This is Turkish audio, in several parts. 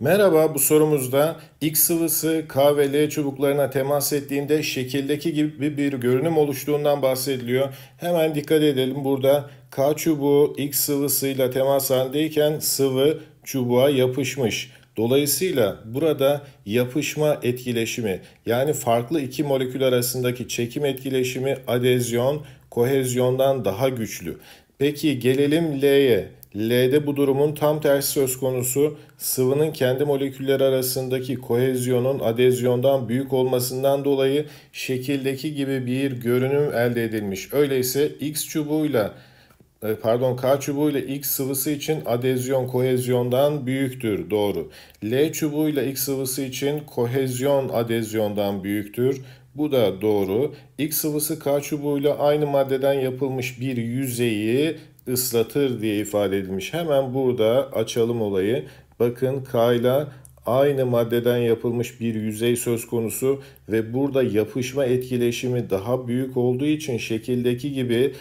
Merhaba, bu sorumuzda X sıvısı K ve L çubuklarına temas ettiğinde şekildeki gibi bir görünüm oluştuğundan bahsediliyor. Hemen dikkat edelim, burada K çubuğu X sıvısıyla temas halindeyken sıvı çubuğa yapışmış. Dolayısıyla burada yapışma etkileşimi, yani farklı iki molekül arasındaki çekim etkileşimi adezyon, kohezyondan daha güçlü. Peki gelelim L'ye. L'de bu durumun tam tersi söz konusu, sıvının kendi molekülleri arasındaki kohezyonun adezyondan büyük olmasından dolayı şekildeki gibi bir görünüm elde edilmiş. Öyleyse K çubuğuyla X sıvısı için adezyon kohezyondan büyüktür. Doğru. L çubuğuyla X sıvısı için kohezyon adezyondan büyüktür. Bu da doğru. X sıvısı K çubuğuyla aynı maddeden yapılmış bir yüzeyi ıslatır diye ifade edilmiş. Hemen burada açalım olayı. Bakın K ile aynı maddeden yapılmış bir yüzey söz konusu ve burada yapışma etkileşimi daha büyük olduğu için şekildeki gibi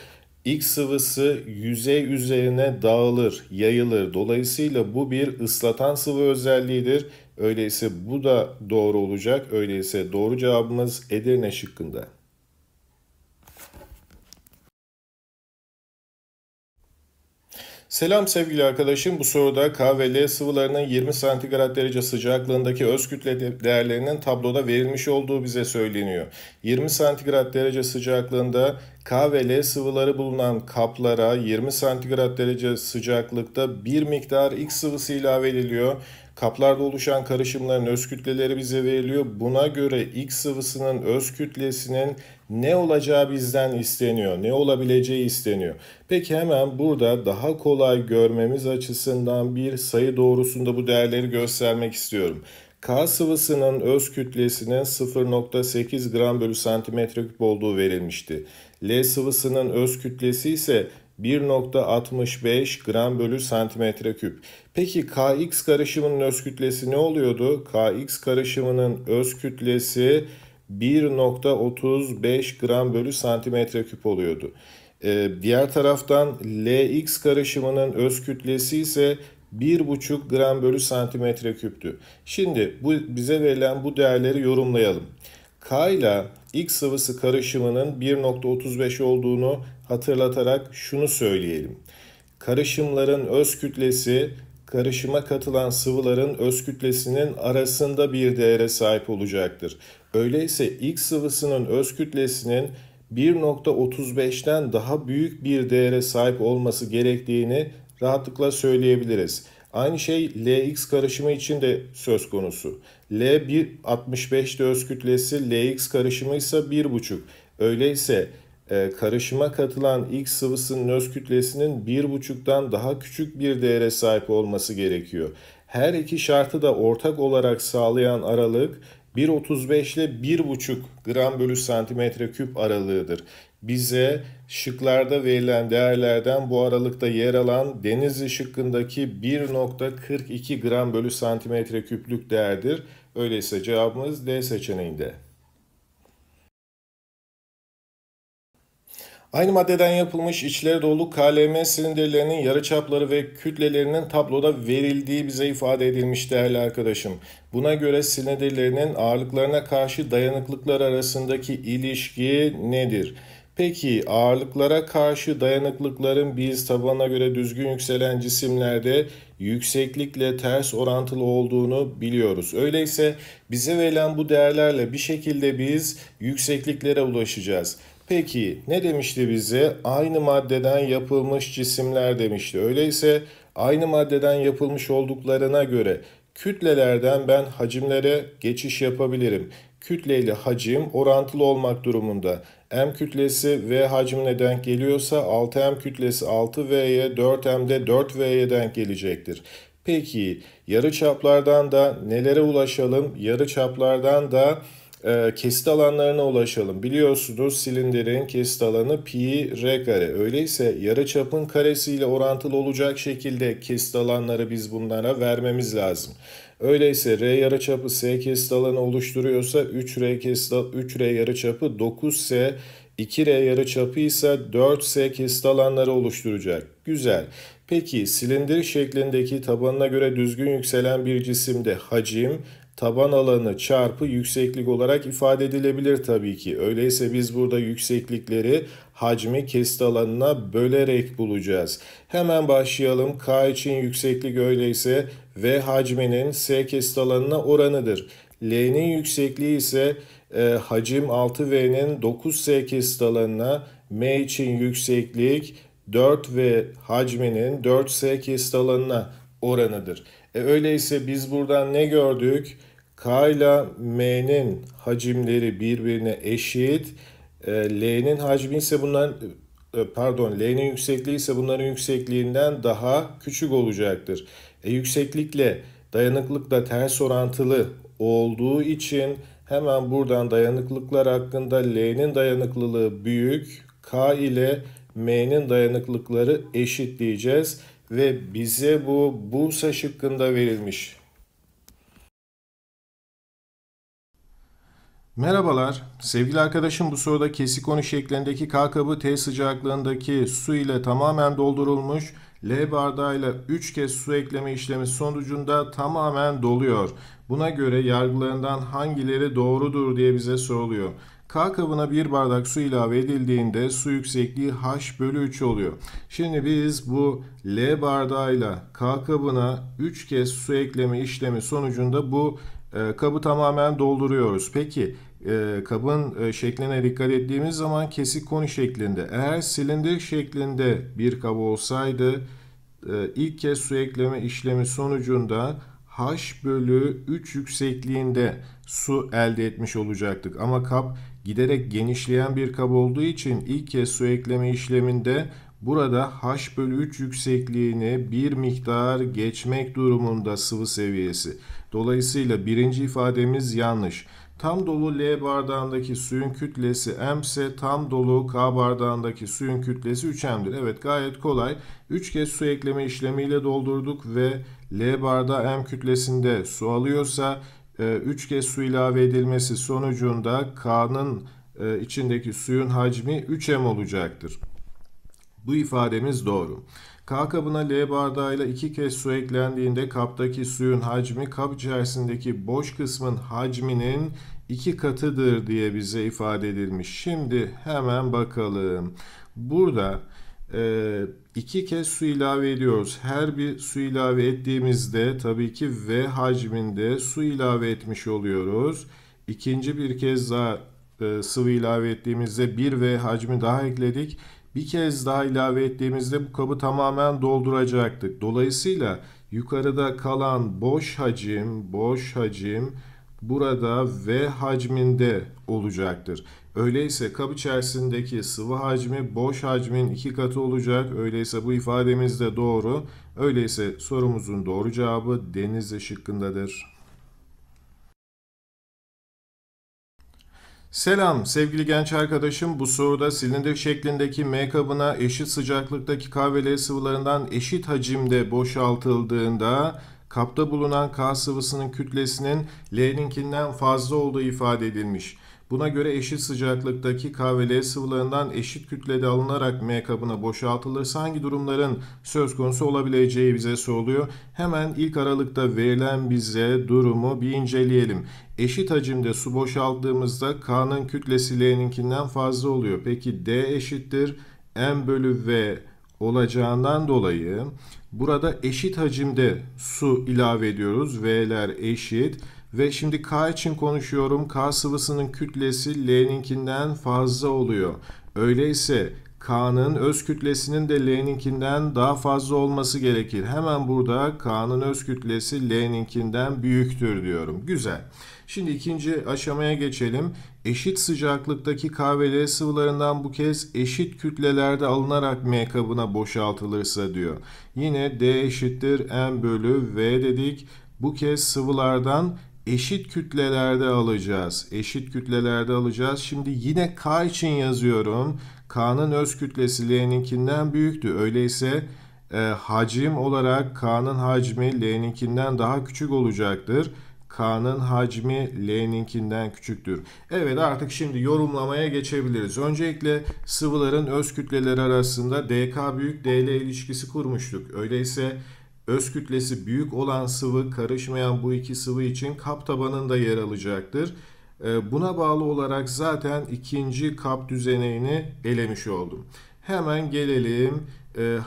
X sıvısı yüzey üzerine dağılır, yayılır. Dolayısıyla bu bir ıslatan sıvı özelliğidir. Öyleyse bu da doğru olacak. Öyleyse doğru cevabımız Edirne şıkkında. Selam sevgili arkadaşım. Bu soruda K ve L sıvılarının 20 santigrat derece sıcaklığındaki öz kütle değerlerinin tabloda verilmiş olduğu bize söyleniyor. 20 santigrat derece sıcaklığında K ve L sıvıları bulunan kaplara 20 santigrat derece sıcaklıkta bir miktar X sıvısı ilave ediliyor. Kaplarda oluşan karışımların öz kütleleri bize veriliyor. Buna göre X sıvısının öz kütlesinin ne olacağı bizden isteniyor, ne olabileceği isteniyor. Peki hemen burada daha kolay görmemiz açısından bir sayı doğrusunda bu değerleri göstermek istiyorum. K sıvısının öz kütlesinin 0.8 gram bölü santimetreküp olduğu verilmişti. L sıvısının öz kütlesi ise 1.65 gram bölü santimetreküp. Peki KX karışımının öz kütlesi ne oluyordu? KX karışımının öz kütlesi 1.35 gram bölü santimetreküp oluyordu. Diğer taraftan LX karışımının öz kütlesi ise 1.5 gram bölü santimetreküptü. Şimdi bize verilen bu değerleri yorumlayalım. K ile X sıvısı karışımının 1.35 olduğunu hatırlatarak şunu söyleyelim. Karışımların öz kütlesi, karışıma katılan sıvıların öz kütlesinin arasında bir değere sahip olacaktır. Öyleyse X sıvısının öz kütlesinin 1.35'ten daha büyük bir değere sahip olması gerektiğini rahatlıkla söyleyebiliriz. Aynı şey LX karışımı için de söz konusu. L 1.65'te öz kütlesi, LX karışımı ise 1.5. Öyleyse karışıma katılan X sıvısının öz kütlesinin 1.5'tan daha küçük bir değere sahip olması gerekiyor. Her iki şartı da ortak olarak sağlayan aralık 1.35 ile 1.5 gram bölü santimetre küp aralığıdır. Bize şıklarda verilen değerlerden bu aralıkta yer alan Denizli şıkkındaki 1.42 gram bölü santimetre küplük değerdir. Öyleyse cevabımız D seçeneğinde. Aynı maddeden yapılmış içleri dolu KLM silindirlerinin yarıçapları ve kütlelerinin tabloda verildiği bize ifade edilmiş değerli arkadaşım. Buna göre silindirlerinin ağırlıklarına karşı dayanıklıklar arasındaki ilişki nedir? Peki ağırlıklara karşı dayanıklıkların biz tabanına göre düzgün yükselen cisimlerde yükseklikle ters orantılı olduğunu biliyoruz. Öyleyse bize verilen bu değerlerle bir şekilde biz yüksekliklere ulaşacağız. Peki ne demişti bize? Aynı maddeden yapılmış cisimler demişti. Öyleyse aynı maddeden yapılmış olduklarına göre kütlelerden ben hacimlere geçiş yapabilirim. Kütle ile hacim orantılı olmak durumunda. M kütlesi V hacmine denk geliyorsa 6M kütlesi 6V'ye, 4M de 4V'ye denk gelecektir. Peki yarıçaplardan da nelere ulaşalım? Yarıçaplardan da kesit alanlarına ulaşalım. Biliyorsunuz silindirin kesit alanı pi r kare. Öyleyse yarıçapın karesiyle orantılı olacak şekilde kesit alanları biz bunlara vermemiz lazım. Öyleyse r yarıçapı s kesit alanı oluşturuyorsa 3r yarıçapı 9s, 2r yarıçapı ise 4s kesit alanları oluşturacak. Güzel. Peki silindir şeklindeki tabanına göre düzgün yükselen bir cisimde hacim, taban alanı çarpı yükseklik olarak ifade edilebilir tabii ki. Öyleyse biz burada yükseklikleri hacmi kesti alanına bölerek bulacağız. Hemen başlayalım. K için yükseklik öyleyse V hacminin S kesti alanına oranıdır. L'nin yüksekliği ise hacim 6V'nin 9S kesti alanına, M için yükseklik 4V hacminin 4S kesti alanına oranıdır. Öyleyse biz buradan ne gördük? K ile M'nin hacimleri birbirine eşit. L'nin hacmi ise bunların, L'nin yüksekliği ise bunların yüksekliğinden daha küçük olacaktır. Yükseklikle dayanıklık da ters orantılı olduğu için hemen buradan dayanıklıklar hakkında L'nin dayanıklılığı büyük, K ile M'nin dayanıklıkları eşit diyeceğiz. Ve bize bu Bursa şıkkında verilmiş. Merhabalar. Sevgili arkadaşım, bu soruda kesik koni şeklindeki K kabı T sıcaklığındaki su ile tamamen doldurulmuş. L bardağıyla 3 kez su ekleme işlemi sonucunda tamamen doluyor. Buna göre yargılarından hangileri doğrudur diye bize soruluyor. K kabına bir bardak su ilave edildiğinde su yüksekliği h/3 oluyor. Şimdi biz bu L bardağıyla K kabına 3 kez su ekleme işlemi sonucunda bu kabı tamamen dolduruyoruz. Peki kabın şekline dikkat ettiğimiz zaman kesik koni şeklinde. Eğer silindir şeklinde bir kap olsaydı ilk kez su ekleme işlemi sonucunda h/3 yüksekliğinde su elde etmiş olacaktık. Ama kap giderek genişleyen bir kap olduğu için ilk kez su ekleme işleminde burada h/3 yüksekliğini bir miktar geçmek durumunda sıvı seviyesi. Dolayısıyla birinci ifademiz yanlış. Tam dolu L bardağındaki suyun kütlesi M ise tam dolu K bardağındaki suyun kütlesi 3M'dir. Evet, gayet kolay. 3 kez su ekleme işlemiyle doldurduk ve L bardağı M kütlesinde su alıyorsa 3 kez su ilave edilmesi sonucunda K'nın içindeki suyun hacmi 3M olacaktır. Bu ifademiz doğru. K kabına L bardağıyla 2 kez su eklendiğinde kaptaki suyun hacmi kap içerisindeki boş kısmın hacminin 2 katıdır diye bize ifade edilmiş. Şimdi hemen bakalım. Burada 2 kez su ilave ediyoruz. Her bir su ilave ettiğimizde tabii ki V hacminde su ilave etmiş oluyoruz. İkinci bir kez daha sıvı ilave ettiğimizde 1 V hacmi daha ekledik. Bir kez daha ilave ettiğimizde bu kabı tamamen dolduracaktık. Dolayısıyla yukarıda kalan boş hacim burada V hacminde olacaktır. Öyleyse kap içerisindeki sıvı hacmi boş hacmin 2 katı olacak. Öyleyse bu ifademiz de doğru. Öyleyse sorumuzun doğru cevabı Denizli şıkkındadır. Selam sevgili genç arkadaşım, bu soruda silindir şeklindeki M kabına eşit sıcaklıktaki K ve L sıvılarından eşit hacimde boşaltıldığında kapta bulunan K sıvısının kütlesinin L'ninkinden fazla olduğu ifade edilmiş. Buna göre eşit sıcaklıktaki K ve L sıvılarından eşit kütlede alınarak M kabına boşaltılırsa hangi durumların söz konusu olabileceği bize soruluyor. Hemen ilk aralıkta verilen bize durumu bir inceleyelim. Eşit hacimde su boşalttığımızda K'nın kütlesi L'ninkinden fazla oluyor. Peki D eşittir M/V olacağından dolayı burada eşit hacimde su ilave ediyoruz. V'ler eşit. Ve şimdi K için konuşuyorum. K sıvısının kütlesi L'ninkinden fazla oluyor. Öyleyse K'nın öz kütlesinin de L'ninkinden daha fazla olması gerekir. Hemen burada K'nın öz kütlesi L'ninkinden büyüktür diyorum. Güzel. Şimdi ikinci aşamaya geçelim. Eşit sıcaklıktaki K ve L sıvılarından bu kez eşit kütlelerde alınarak M kabına boşaltılırsa diyor. Yine D eşittir M/V dedik. Bu kez sıvılardan eşit kütlelerde alacağız. Şimdi yine K için yazıyorum. K'nın öz kütlesi L'ninkinden büyüktü. Öyleyse hacim olarak K'nın hacmi L'ninkinden daha küçük olacaktır. K'nın hacmi L'ninkinden küçüktür. Evet, artık şimdi yorumlamaya geçebiliriz. Öncelikle sıvıların öz kütleleri arasında DK büyük DL ilişkisi kurmuştuk. Öyleyse öz kütlesi büyük olan sıvı karışmayan bu iki sıvı için kap tabanında yer alacaktır. Buna bağlı olarak zaten ikinci kap düzeneğini elemiş oldum. Hemen gelelim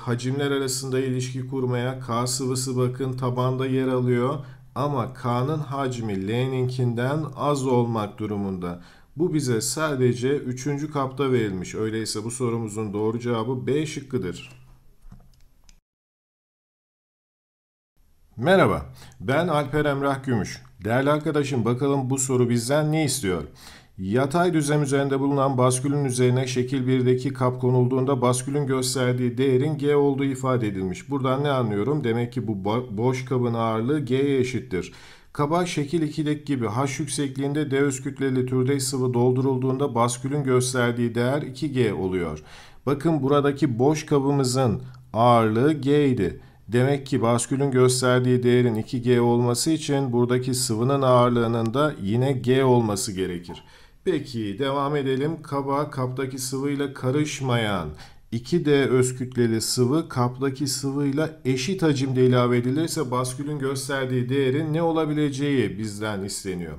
hacimler arasında ilişki kurmaya. K sıvısı bakın tabanda yer alıyor. Ama K'nın hacmi L'ninkinden az olmak durumunda. Bu bize sadece 3. kapta verilmiş. Öyleyse bu sorumuzun doğru cevabı B şıkkıdır. Merhaba, ben Alper Emrah Gümüş. Değerli arkadaşım, bakalım bu soru bizden ne istiyor? Yatay düzlem üzerinde bulunan baskülün üzerine şekil 1'deki kap konulduğunda baskülün gösterdiği değerin G olduğu ifade edilmiş. Buradan ne anlıyorum? Demek ki bu boş kabın ağırlığı G'ye eşittir. Kaba şekil 2'deki gibi H yüksekliğinde D öz kütleli türdeş sıvı doldurulduğunda baskülün gösterdiği değer 2G oluyor. Bakın buradaki boş kabımızın ağırlığı G idi. Demek ki baskülün gösterdiği değerin 2G olması için buradaki sıvının ağırlığının da yine G olması gerekir. Peki devam edelim. Kaba kaptaki sıvıyla karışmayan 2D öz kütleli sıvı kaptaki sıvıyla eşit hacimde ilave edilirse baskülün gösterdiği değerin ne olabileceği bizden isteniyor.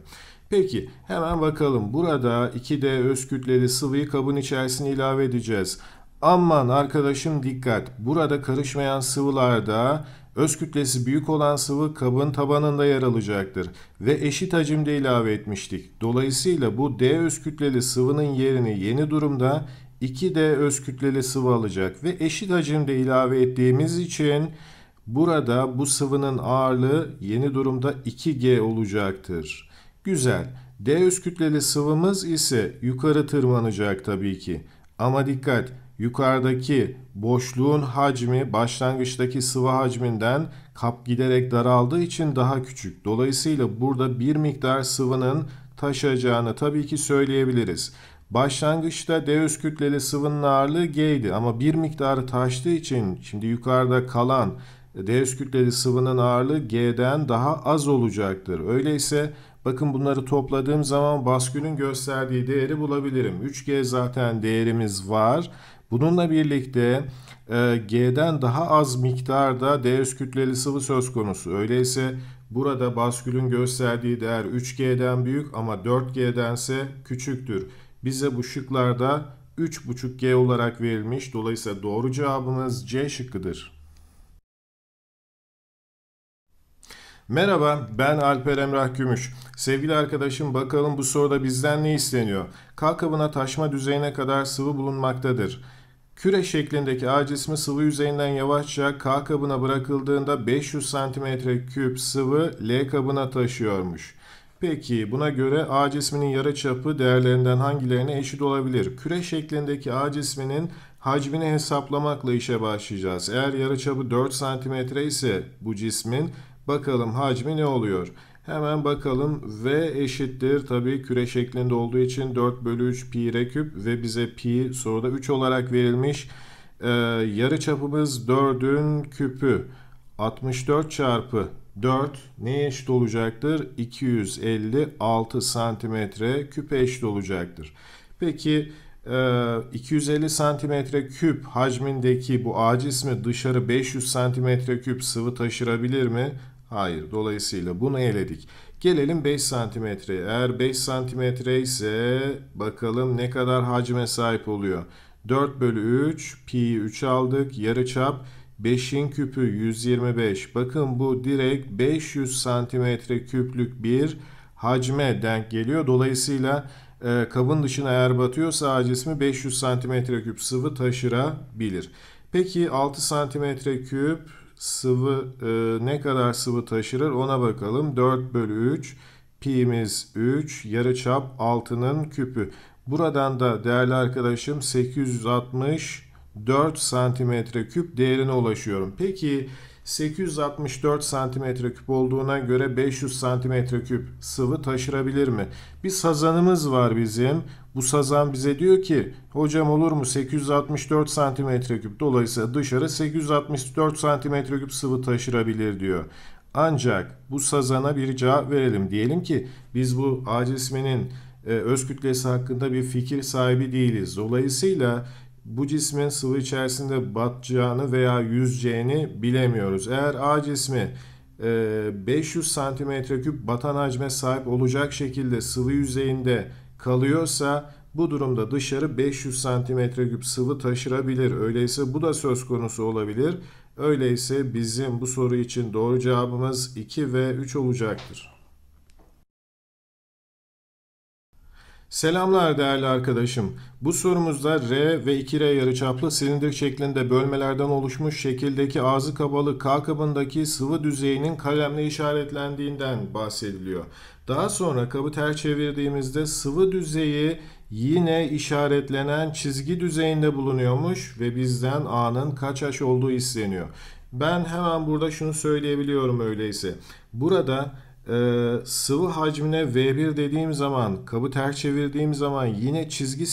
Peki hemen bakalım. Burada 2D öz kütleli sıvıyı kabın içerisine ilave edeceğiz. Aman arkadaşım dikkat. Burada karışmayan sıvılarda öz kütlesi büyük olan sıvı kabın tabanında yer alacaktır. Ve eşit hacimde ilave etmiştik. Dolayısıyla bu D öz kütleli sıvının yerini yeni durumda 2D öz kütleli sıvı alacak. Ve eşit hacimde ilave ettiğimiz için burada bu sıvının ağırlığı yeni durumda 2G olacaktır. Güzel. D öz kütleli sıvımız ise yukarı tırmanacak tabii ki. Ama dikkat. Yukarıdaki boşluğun hacmi başlangıçtaki sıvı hacminden kap giderek daraldığı için daha küçük. Dolayısıyla burada bir miktar sıvının taşacağını tabii ki söyleyebiliriz. Başlangıçta D öz kütleli sıvının ağırlığı G'ydi ama bir miktarı taştığı için şimdi yukarıda kalan D öz kütleli sıvının ağırlığı G'den daha az olacaktır. Öyleyse bakın bunları topladığım zaman baskülün gösterdiği değeri bulabilirim. 3G zaten değerimiz var. Bununla birlikte G'den daha az miktarda D öz kütleli sıvı söz konusu. Öyleyse burada baskülün gösterdiği değer 3G'den büyük ama 4G'dense küçüktür. Bize bu şıklarda 3,5G olarak verilmiş. Dolayısıyla doğru cevabımız C şıkkıdır. Merhaba, ben Alper Emrah Gümüş. Sevgili arkadaşım, bakalım bu soruda bizden ne isteniyor? K kabına taşma düzeyine kadar sıvı bulunmaktadır. Küre şeklindeki A cismi sıvı yüzeyinden yavaşça K kabına bırakıldığında 500 cm3 sıvı L kabına taşıyormuş. Peki buna göre A cisminin yarıçapı değerlerinden hangilerine eşit olabilir? Küre şeklindeki A cisminin hacmini hesaplamakla işe başlayacağız. Eğer yarıçapı 4 cm ise bu cismin, bakalım hacmi ne oluyor? Hemen bakalım. V eşittir. Tabii küre şeklinde olduğu için 4/3 pi r küp ve bize pi soruda 3 olarak verilmiş. Yarıçapımız 4'ün küpü. 64 çarpı 4 neye eşit olacaktır? 256 santimetre küpe eşit olacaktır. Peki 250 cm3 hacmindeki bu A cismi dışarı 500 cm3 sıvı taşırabilir mi? Hayır. Dolayısıyla bunu eledik. Gelelim 5 cm'ye. Eğer 5 cm ise bakalım ne kadar hacme sahip oluyor? 4/3 pi 3 aldık. Yarıçap 5'in küpü 125. Bakın bu direkt 500 cm3'lük bir hacme denk geliyor. Dolayısıyla kabın dışına eğer batıyorsa A cismi 500 cm3 sıvı taşırabilir. Peki 6 cm3 sıvı ne kadar sıvı taşırır ona bakalım. 4/3 pi'miz 3, yarıçap 6'nın küpü. Buradan da değerli arkadaşım 864 cm3 değerine ulaşıyorum. Peki 864 cm3 olduğuna göre 500 cm3 sıvı taşırabilir mi? Bir sazanımız var bizim. Bu sazan bize diyor ki hocam olur mu 864 cm3, dolayısıyla dışarı 864 cm3 sıvı taşırabilir diyor. Ancak bu sazana bir cevap verelim. Diyelim ki biz bu A cisminin öz kütlesi hakkında bir fikir sahibi değiliz. Dolayısıyla bu cismin sıvı içerisinde batacağını veya yüzeceğini bilemiyoruz. Eğer A cismi 500 cm3 batan hacme sahip olacak şekilde sıvı yüzeyinde kalıyorsa bu durumda dışarı 500 cm3 sıvı taşırabilir. Öyleyse bu da söz konusu olabilir. Öyleyse bizim bu soru için doğru cevabımız 2 ve 3 olacaktır. Selamlar değerli arkadaşım. Bu sorumuzda R ve 2R yarıçaplı silindir şeklinde bölmelerden oluşmuş şekildeki ağzı kapalı K kabındaki sıvı düzeyinin kalemle işaretlendiğinden bahsediliyor. Daha sonra kabı ters çevirdiğimizde sıvı düzeyi yine işaretlenen çizgi düzeyinde bulunuyormuş ve bizden A'nın kaç H olduğu isteniyor. Ben hemen burada şunu söyleyebiliyorum öyleyse. Burada sıvı hacmine V1 dediğim zaman, kabı ters çevirdiğim zaman yine çizgi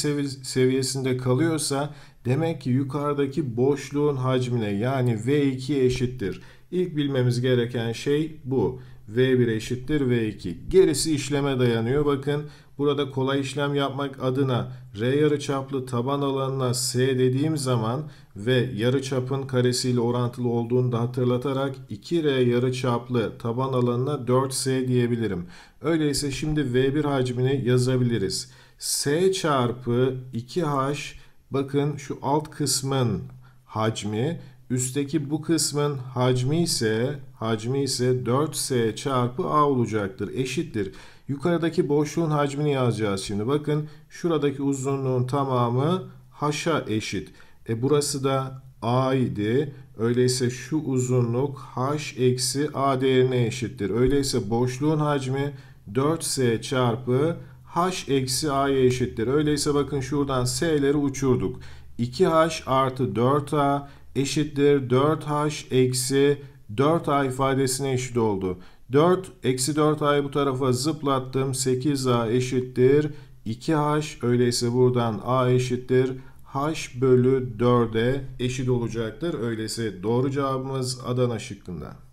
seviyesinde kalıyorsa demek ki yukarıdaki boşluğun hacmine yani V2 eşittir. İlk bilmemiz gereken şey bu. V1 eşittir V2. Gerisi işleme dayanıyor. Bakın burada kolay işlem yapmak adına R yarıçaplı taban alanına S dediğim zaman ve yarıçapın karesiyle orantılı olduğunu da hatırlatarak 2R yarıçaplı taban alanına 4S diyebilirim. Öyleyse şimdi V1 hacmini yazabiliriz. S çarpı 2H, bakın şu alt kısmın hacmi, üstteki bu kısmın hacmi ise 4S çarpı A olacaktır. Eşittir. Yukarıdaki boşluğun hacmini yazacağız şimdi. Bakın şuradaki uzunluğun tamamı H'a eşit. Burası da A idi. Öyleyse şu uzunluk H eksi A değerine eşittir. Öyleyse boşluğun hacmi 4S çarpı H eksi A'ya eşittir. Öyleyse bakın şuradan S'leri uçurduk. 2H artı 4A eşittir 4H eksi 4A ifadesine eşit oldu. 4 eksi 4A'yı bu tarafa zıplattım. 8A eşittir 2H. Öyleyse buradan A eşittir H bölü 4'e eşit olacaktır. Öyleyse doğru cevabımız Adana şıkkında.